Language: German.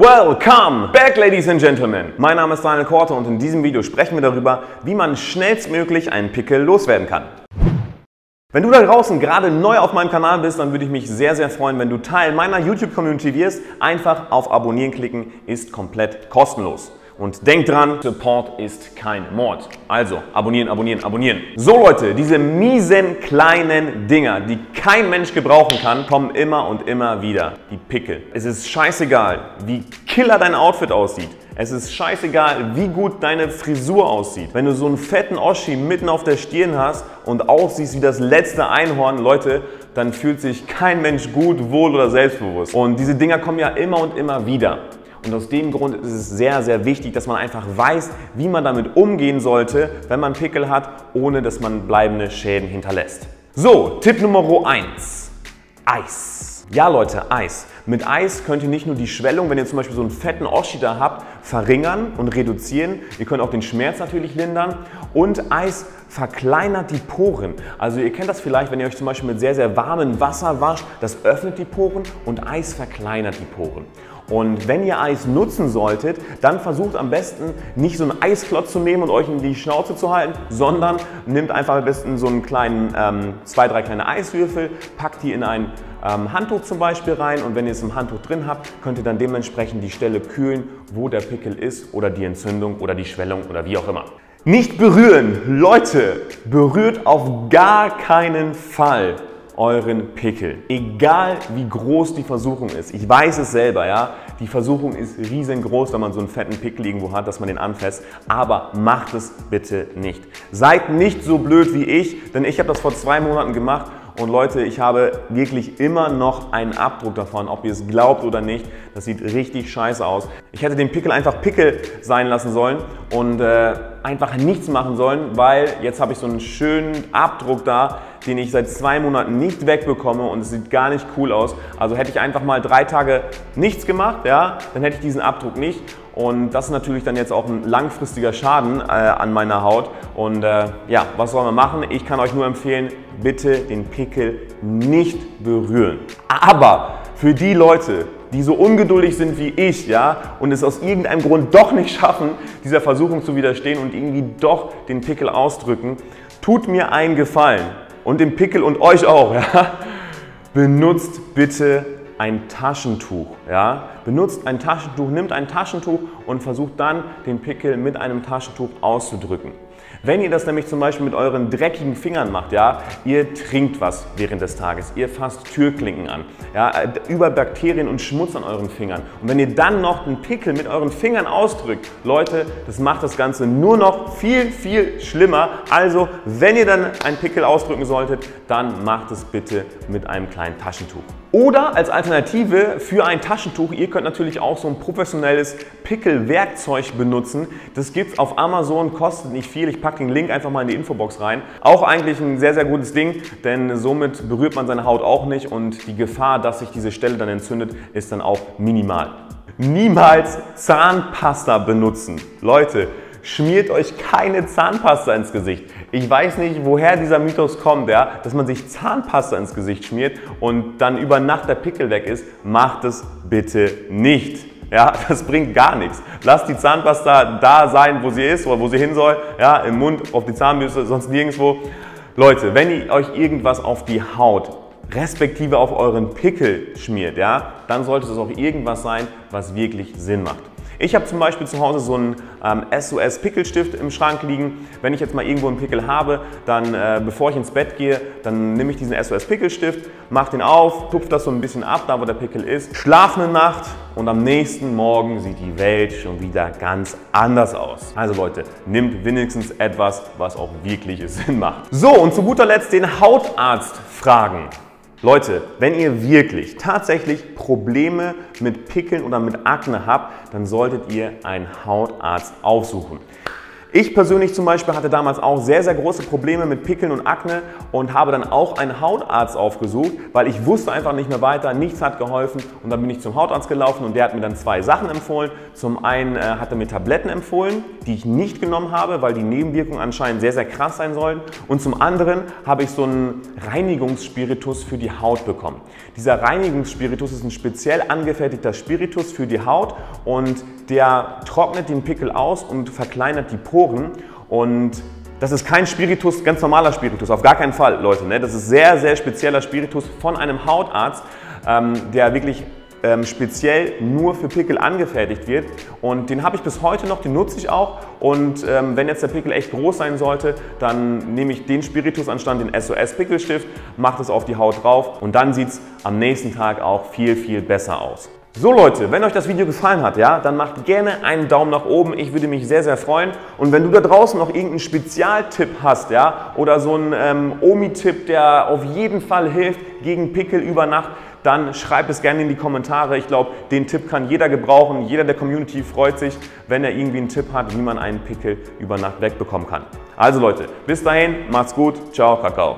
Welcome back, ladies and gentlemen. Mein Name ist Daniel Korte und in diesem Video sprechen wir darüber, wie man schnellstmöglich einen Pickel loswerden kann. Wenn du da draußen gerade neu auf meinem Kanal bist, dann würde ich mich sehr, sehr freuen, wenn du Teil meiner YouTube-Community wirst. Einfach auf Abonnieren klicken, ist komplett kostenlos. Und denk dran, Support ist kein Mord. Also, abonnieren, abonnieren, abonnieren. So Leute, diese miesen kleinen Dinger, die kein Mensch gebrauchen kann, kommen immer und immer wieder. Die Pickel. Es ist scheißegal, wie killer dein Outfit aussieht. Es ist scheißegal, wie gut deine Frisur aussieht. Wenn du so einen fetten Oschi mitten auf der Stirn hast und aussiehst wie das letzte Einhorn, Leute, dann fühlt sich kein Mensch gut, wohl oder selbstbewusst. Und diese Dinger kommen ja immer und immer wieder. Und aus dem Grund ist es sehr, sehr wichtig, dass man einfach weiß, wie man damit umgehen sollte, wenn man Pickel hat, ohne dass man bleibende Schäden hinterlässt. So, Tipp Nummer 1. Eis. Ja Leute, Eis. Mit Eis könnt ihr nicht nur die Schwellung, wenn ihr zum Beispiel so einen fetten Oschi da habt, verringern und reduzieren. Ihr könnt auch den Schmerz natürlich lindern. Und Eis verkleinert die Poren. Also ihr kennt das vielleicht, wenn ihr euch zum Beispiel mit sehr, sehr warmem Wasser wascht. Das öffnet die Poren und Eis verkleinert die Poren. Und wenn ihr Eis nutzen solltet, dann versucht am besten nicht so einen Eisklotz zu nehmen und euch in die Schnauze zu halten, sondern nehmt einfach am besten so einen kleinen, zwei, drei kleine Eiswürfel, packt die in ein Handtuch zum Beispiel rein und wenn ihr es im Handtuch drin habt, könnt ihr dann dementsprechend die Stelle kühlen, wo der Pickel ist oder die Entzündung oder die Schwellung oder wie auch immer. Nicht berühren! Leute, berührt auf gar keinen Fall euren Pickel. Egal wie groß die Versuchung ist. Ich weiß es selber, ja. Die Versuchung ist riesengroß, wenn man so einen fetten Pickel irgendwo hat, dass man den anfasst. Aber macht es bitte nicht. Seid nicht so blöd wie ich, denn ich habe das vor 2 Monaten gemacht. Und Leute, ich habe wirklich immer noch einen Abdruck davon, ob ihr es glaubt oder nicht. Das sieht richtig scheiße aus. Ich hätte den Pickel einfach Pickel sein lassen sollen und einfach nichts machen sollen, weil jetzt habe ich so einen schönen Abdruck da, den ich seit 2 Monaten nicht wegbekomme und es sieht gar nicht cool aus. Also hätte ich einfach mal 3 Tage nichts gemacht, ja, dann hätte ich diesen Abdruck nicht. Und das ist natürlich dann jetzt auch ein langfristiger Schaden an meiner Haut. Und ja, was soll man machen? Ich kann euch nur empfehlen, bitte den Pickel nicht berühren. Aber für die Leute, die so ungeduldig sind wie ich, ja, und es aus irgendeinem Grund doch nicht schaffen, dieser Versuchung zu widerstehen und irgendwie doch den Pickel ausdrücken, tut mir einen Gefallen. Und dem Pickel und euch auch, ja. Benutzt bitte ein Taschentuch, ja. Benutzt ein Taschentuch, nimmt ein Taschentuch und versucht dann, den Pickel mit einem Taschentuch auszudrücken. Wenn ihr das nämlich zum Beispiel mit euren dreckigen Fingern macht, ja, ihr trinkt was während des Tages, ihr fasst Türklinken an, ja, über Bakterien und Schmutz an euren Fingern. Und wenn ihr dann noch einen Pickel mit euren Fingern ausdrückt, Leute, das macht das Ganze nur noch viel, viel schlimmer. Also, wenn ihr dann einen Pickel ausdrücken solltet, dann macht es bitte mit einem kleinen Taschentuch. Oder als Alternative für ein Taschentuch, ihr könnt natürlich auch so ein professionelles Pickelwerkzeug benutzen. Das gibt es auf Amazon, kostet nicht viel. Ich packe den Link einfach mal in die Infobox rein. Auch eigentlich ein sehr, sehr gutes Ding, denn somit berührt man seine Haut auch nicht und die Gefahr, dass sich diese Stelle dann entzündet, ist dann auch minimal. Niemals Zahnpasta benutzen. Leute, schmiert euch keine Zahnpasta ins Gesicht. Ich weiß nicht, woher dieser Mythos kommt, ja, dass man sich Zahnpasta ins Gesicht schmiert und dann über Nacht der Pickel weg ist. Macht es bitte nicht. Ja, das bringt gar nichts. Lasst die Zahnpasta da sein, wo sie ist oder wo sie hin soll. Ja, im Mund, auf die Zahnbürste, sonst nirgendwo. Leute, wenn ihr euch irgendwas auf die Haut respektive auf euren Pickel schmiert, ja, dann sollte es auch irgendwas sein, was wirklich Sinn macht. Ich habe zum Beispiel zu Hause so einen SOS-Pickelstift im Schrank liegen. Wenn ich jetzt mal irgendwo einen Pickel habe, dann bevor ich ins Bett gehe, dann nehme ich diesen SOS-Pickelstift, mache den auf, tupfe das so ein bisschen ab, da wo der Pickel ist, schlafe eine Nacht und am nächsten Morgen sieht die Welt schon wieder ganz anders aus. Also Leute, nehmt wenigstens etwas, was auch wirklich Sinn macht. So, und zu guter Letzt den Hautarzt fragen. Leute, wenn ihr wirklich tatsächlich Probleme mit Pickeln oder mit Akne habt, dann solltet ihr einen Hautarzt aufsuchen. Ich persönlich zum Beispiel hatte damals auch sehr, sehr große Probleme mit Pickeln und Akne und habe dann auch einen Hautarzt aufgesucht, weil ich wusste einfach nicht mehr weiter, nichts hat geholfen und dann bin ich zum Hautarzt gelaufen und der hat mir dann zwei Sachen empfohlen. Zum einen hat er mir Tabletten empfohlen, die ich nicht genommen habe, weil die Nebenwirkungen anscheinend sehr, sehr krass sein sollen, und zum anderen habe ich so einen Reinigungsspiritus für die Haut bekommen. Dieser Reinigungsspiritus ist ein speziell angefertigter Spiritus für die Haut und der trocknet den Pickel aus und verkleinert die Poren. Und das ist kein Spiritus, ganz normaler Spiritus, auf gar keinen Fall, Leute. Ne? Das ist sehr, sehr spezieller Spiritus von einem Hautarzt, der wirklich speziell nur für Pickel angefertigt wird. Und den habe ich bis heute noch, den nutze ich auch. Und wenn jetzt der Pickel echt groß sein sollte, dann nehme ich den Spiritus anstatt den SOS-Pickelstift, mache das auf die Haut drauf und dann sieht es am nächsten Tag auch viel, viel besser aus. So Leute, wenn euch das Video gefallen hat, ja, dann macht gerne einen Daumen nach oben, ich würde mich sehr, sehr freuen. Und wenn du da draußen noch irgendeinen Spezialtipp hast, ja, oder so einen Omi-Tipp, der auf jeden Fall hilft gegen Pickel über Nacht, dann schreib es gerne in die Kommentare. Ich glaube, den Tipp kann jeder gebrauchen. Jeder der Community freut sich, wenn er irgendwie einen Tipp hat, wie man einen Pickel über Nacht wegbekommen kann. Also Leute, bis dahin, macht's gut, ciao, Kakao.